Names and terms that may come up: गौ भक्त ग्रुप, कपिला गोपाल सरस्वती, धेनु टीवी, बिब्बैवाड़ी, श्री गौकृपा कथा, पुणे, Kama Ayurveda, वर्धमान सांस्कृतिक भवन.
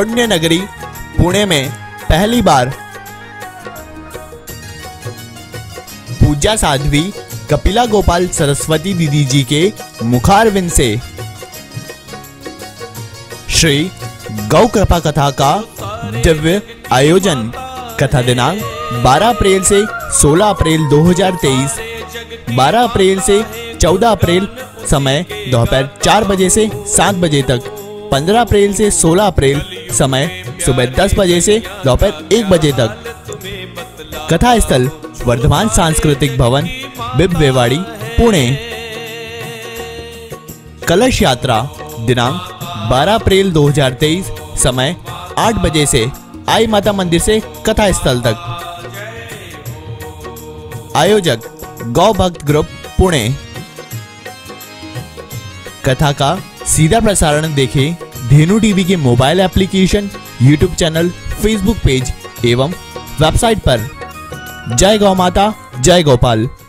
पुण्य नगरी पुणे में पहली बार पूज्या साध्वी कपिला गोपाल सरस्वती दीदी जी के मुखारविंद से श्री गौकृपा कथा का दिव्य आयोजन कथा दिनांक 12 अप्रैल से 16 अप्रैल 2023, 12 अप्रैल से 14 अप्रैल समय दोपहर 4 बजे से 7 बजे तक, 15 अप्रैल से 16 अप्रैल समय सुबह 10 बजे से दोपहर 1 बजे तक। कथा स्थल वर्धमान सांस्कृतिक भवन बिब्बैवाड़ी पुणे। कलश यात्रा दिनांक 12 अप्रैल 2023 समय 8 बजे से आई माता मंदिर से कथा स्थल तक। आयोजक गौ भक्त ग्रुप पुणे। कथा का सीधा प्रसारण देखें धेनु टीवी के mobile application, YouTube channel, Facebook page एवं वेबसाइट पर। जय गौ माता, जय गोपाल।